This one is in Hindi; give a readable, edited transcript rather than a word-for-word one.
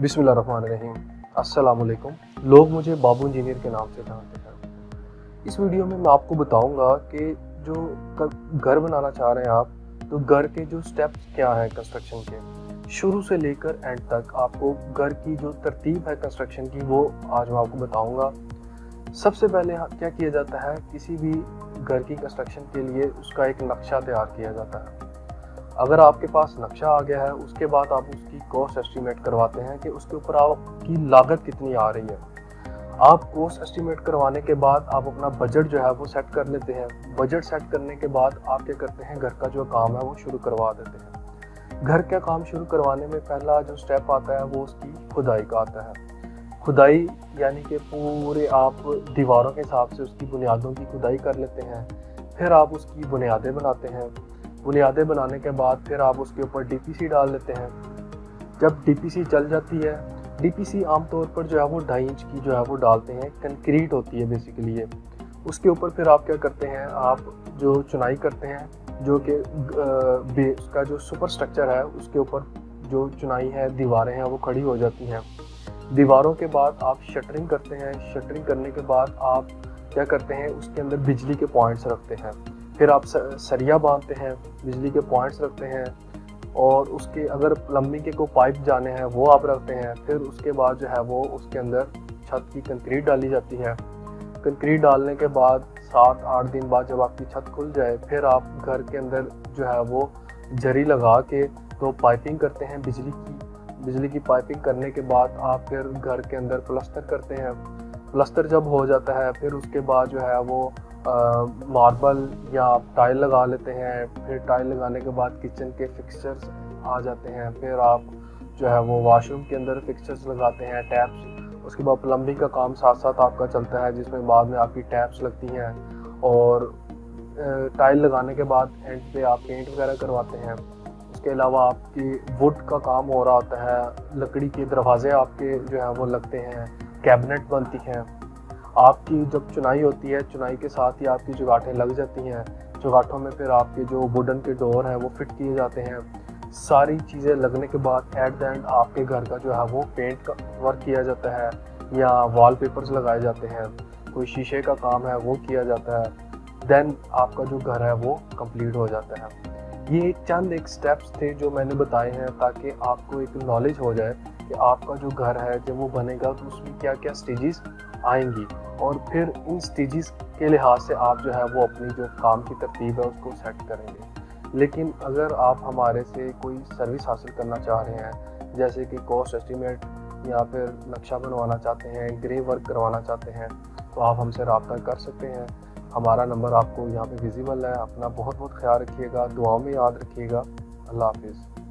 बिस्मिल्लाहिर्रहमानिर्रहीम। अस्सलाम वालेकुम। लोग मुझे बाबू इंजीनियर के नाम से जानते हैं। इस वीडियो में मैं आपको बताऊंगा कि जो घर बनाना चाह रहे हैं आप, तो घर के जो स्टेप्स क्या हैं कंस्ट्रक्शन के, शुरू से लेकर एंड तक आपको घर की जो तरतीब है कंस्ट्रक्शन की वो आज मैं आपको बताऊँगा। सबसे पहले क्या किया जाता है, किसी भी घर की कंस्ट्रक्शन के लिए उसका एक नक्शा तैयार किया जाता है। अगर आपके पास नक्शा आ गया है, उसके बाद आप उसकी कॉस्ट एस्टीमेट करवाते हैं कि उसके ऊपर आपकी लागत कितनी आ रही है। आप कॉस्ट एस्टीमेट करवाने के बाद आप अपना बजट जो है वो सेट कर लेते हैं। बजट सेट करने के बाद आप क्या करते हैं, घर का जो काम है वो शुरू करवा देते हैं। घर का काम शुरू करवाने में पहला जो स्टेप आता है वो उसकी खुदाई का आता है। खुदाई यानी कि पूरे आप दीवारों के हिसाब से उसकी बुनियादों की खुदाई कर लेते हैं। फिर आप उसकी बुनियादें बनाते हैं। बुनियादें बनाने के बाद फिर आप उसके ऊपर डीपीसी डाल लेते हैं। जब डीपीसी चल जाती है, डीपीसी आमतौर पर जो है वो 2.5 इंच की जो है वो डालते हैं, कंक्रीट होती है बेसिकली ये। उसके ऊपर फिर आप क्या करते हैं, आप जो चुनाई करते हैं जो कि उसका जो सुपर स्ट्रक्चर है उसके ऊपर जो चुनाई है, दीवारें हैं वो खड़ी हो जाती हैं। दीवारों के बाद आप शटरिंग करते हैं। शटरिंग करने के बाद आप क्या करते हैं, उसके अंदर बिजली के पॉइंट्स रखते हैं। फिर आप सरिया बांधते हैं, बिजली के पॉइंट्स रखते हैं, और उसके अगर प्लम्बिंग के को पाइप जाने हैं वो आप रखते हैं। फिर उसके बाद जो है वो उसके अंदर छत की कंक्रीट डाली जाती है। कंक्रीट डालने के बाद 7-8 दिन बाद जब आपकी छत खुल जाए, फिर आप घर के अंदर जो है वो जरी लगा के तो पाइपिंग करते हैं। बिजली की पाइपिंग करने के बाद आप फिर घर के अंदर प्लस्तर करते हैं। प्लस्तर जब हो जाता है, फिर उसके बाद जो है वो मार्बल या आप टाइल लगा लेते हैं। फिर टाइल लगाने के बाद किचन के फिक्सचर्स आ जाते हैं। फिर आप जो है वो वॉशरूम के अंदर फिक्सचर्स लगाते हैं, टैप्स। उसके बाद प्लम्बिंग का काम साथ साथ आपका चलता है, जिसमें बाद में आपकी टैप्स लगती हैं। और टाइल लगाने के बाद एंड पे आप पेंट वगैरह करवाते हैं। उसके अलावा आपकी वुड का काम हो रहा होता है, लकड़ी के दरवाजे आपके जो है वो लगते हैं, कैबिनेट बनती हैं। आपकी जब चुनाई होती है, चुनाई के साथ ही आपकी जुगाठें लग जाती हैं। जुगाठों में फिर आपके जो वुडन के डोर हैं वो फिट किए जाते हैं। सारी चीज़ें लगने के बाद एट द एंड आपके घर का जो है वो पेंट का वर्क किया जाता है, या वॉलपेपर्स लगाए जाते हैं, कोई शीशे का काम है वो किया जाता है। देन आपका जो घर है वो कंप्लीट हो जाता है। ये चंद एक स्टेप्स थे जो मैंने बताए हैं, ताकि आपको एक नॉलेज हो जाए कि आपका जो घर है जब वो बनेगा तो उसमें क्या क्या स्टेजेस आएंगी, और फिर इन स्टेजेस के लिहाज से आप जो है वो अपनी जो काम की तरतीब है उसको सेट करेंगे। लेकिन अगर आप हमारे से कोई सर्विस हासिल करना चाह रहे हैं, जैसे कि कॉस्ट एस्टीमेट या फिर नक्शा बनवाना चाहते हैं, ग्रे वर्क करवाना चाहते हैं, तो आप हमसे रब्ता कर सकते हैं। हमारा नंबर आपको यहाँ पे विजिबल है। अपना बहुत बहुत ख्याल रखिएगा, दुआ में याद रखिएगा। अल्लाह हाफिज़।